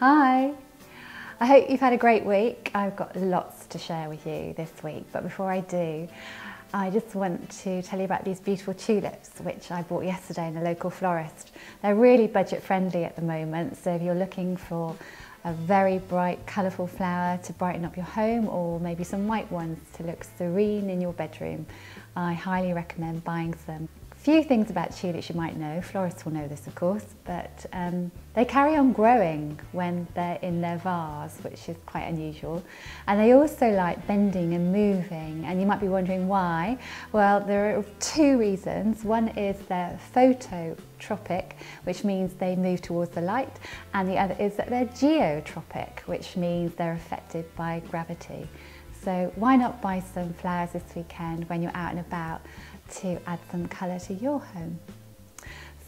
Hi, I hope you've had a great week. I've got lots to share with you this week, but before I do, I just want to tell you about these beautiful tulips which I bought yesterday in a local florist. They're really budget friendly at the moment, so if you're looking for a very bright, colourful flower to brighten up your home, or maybe some white ones to look serene in your bedroom, I highly recommend buying some. Few things about tulips you might know, florists will know this of course, but they carry on growing when they're in their vase, which is quite unusual. And they also like bending and moving, and you might be wondering why. Well, there are two reasons. One is they're phototropic, which means they move towards the light, and the other is that they're geotropic, which means they're affected by gravity. So why not buy some flowers this weekend when you're out and about to add some colour to your home.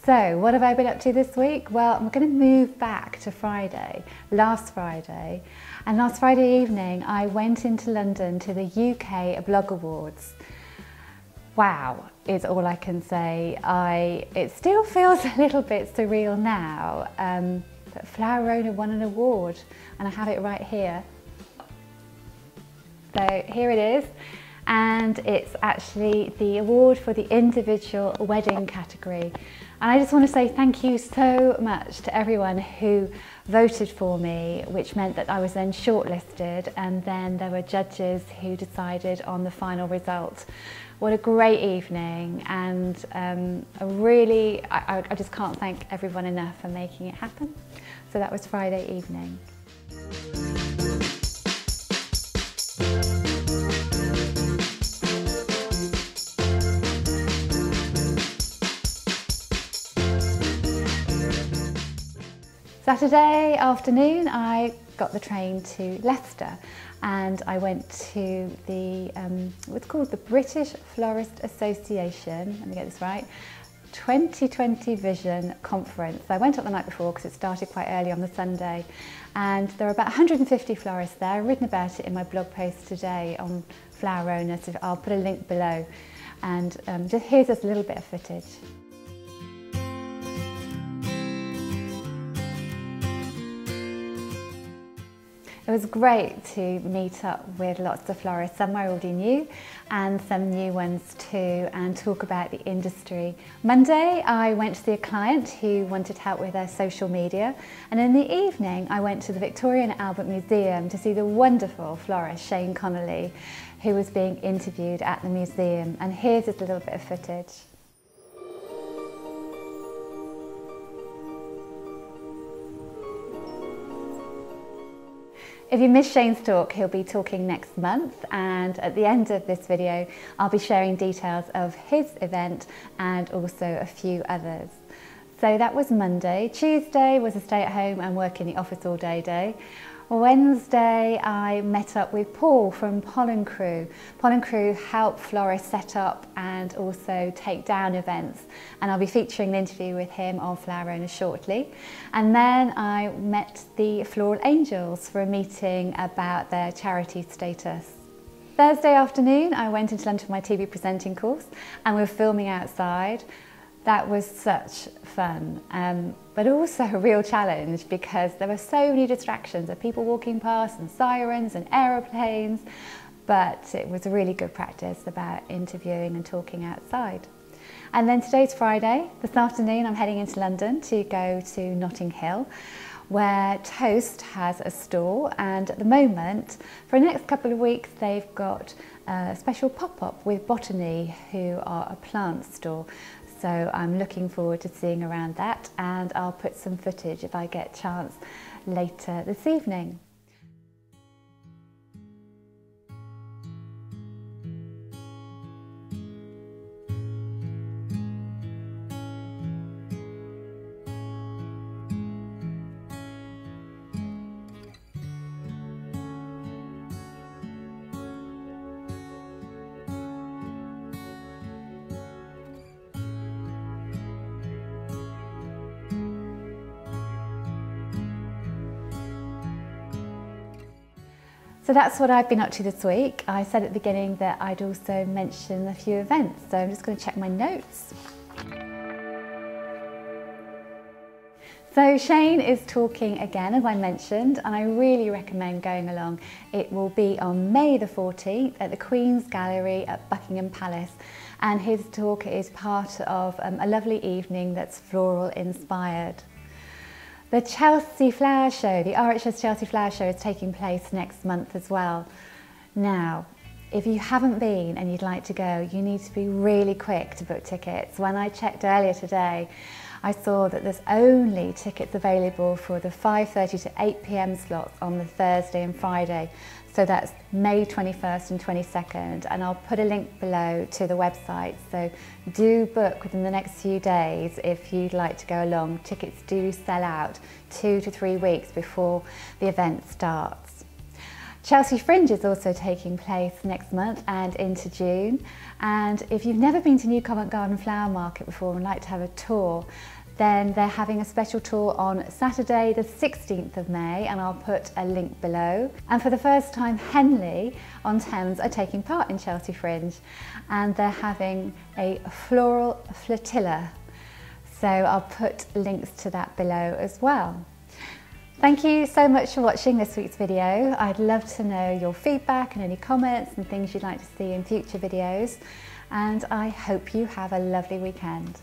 So what have I been up to this week? Well, I'm going to move back to Friday, last Friday. And last Friday evening I went into London to the UK Blog Awards. Wow, is all I can say. It still feels a little bit surreal now, but Flowerona won an award and I have it right here. So here it is. And it's actually the award for the individual wedding category. And I just want to say thank you so much to everyone who voted for me, which meant that I was then shortlisted, and then there were judges who decided on the final result. What a great evening, and I just can't thank everyone enough for making it happen. So that was Friday evening. Saturday afternoon I got the train to Leicester and I went to the, what's called the British Florist Association, let me get this right, 2020 Vision Conference. I went up the night before because it started quite early on the Sunday, and there were about 150 florists there. I've written about it in my blog post today on Flowerona, so I'll put a link below, and here's just a little bit of footage. It was great to meet up with lots of florists, some I already knew and some new ones too, and talk about the industry. Monday I went to see a client who wanted help with their social media, and in the evening I went to the Victoria and Albert Museum to see the wonderful florist Shane Connolly, who was being interviewed at the museum, and here's just a little bit of footage. If you missed Shane's talk, he'll be talking next month, and at the end of this video I'll be sharing details of his event and also a few others. So that was Monday. Tuesday was a stay at home and work in the office all day day. Wednesday I met up with Paul from Pollen Crew. Pollen Crew help florists set up and also take down events, and I'll be featuring an interview with him on Flowerona shortly. And then I met the Floral Angels for a meeting about their charity status. Thursday afternoon I went into London for my TV presenting course, and we were filming outside. That was such fun, but also a real challenge because there were so many distractions of people walking past and sirens and aeroplanes, but it was a really good practice about interviewing and talking outside. And then today's Friday. This afternoon I'm heading into London to go to Notting Hill, where Toast has a store, and at the moment for the next couple of weeks they've got a special pop-up with Botany, who are a plant store. So I'm looking forward to seeing around that, and I'll put some footage if I get a chance later this evening. So that's what I've been up to this week. I said at the beginning that I'd also mention a few events, so I'm just going to check my notes. So Shane is talking again, as I mentioned, and I really recommend going along. It will be on May the 14th at the Queen's Gallery at Buckingham Palace, and his talk is part of a lovely evening that's floral inspired. The Chelsea Flower Show, the RHS Chelsea Flower Show, is taking place next month as well. Now, if you haven't been and you'd like to go, you need to be really quick to book tickets. When I checked earlier today, I saw that there's only tickets available for the 5:30 to 8 PM slots on the Thursday and Friday. So that's May 21st and 22nd, and I'll put a link below to the website. So do book within the next few days if you'd like to go along. Tickets do sell out 2 to 3 weeks before the event starts. Chelsea Fringe is also taking place next month and into June, and if you've never been to New Covent Garden Flower Market before and like to have a tour, then they're having a special tour on Saturday the 16th of May, and I'll put a link below. And for the first time, Henley on Thames are taking part in Chelsea Fringe, and they're having a floral flotilla, so I'll put links to that below as well. Thank you so much for watching this week's video. I'd love to know your feedback and any comments and things you'd like to see in future videos, and I hope you have a lovely weekend.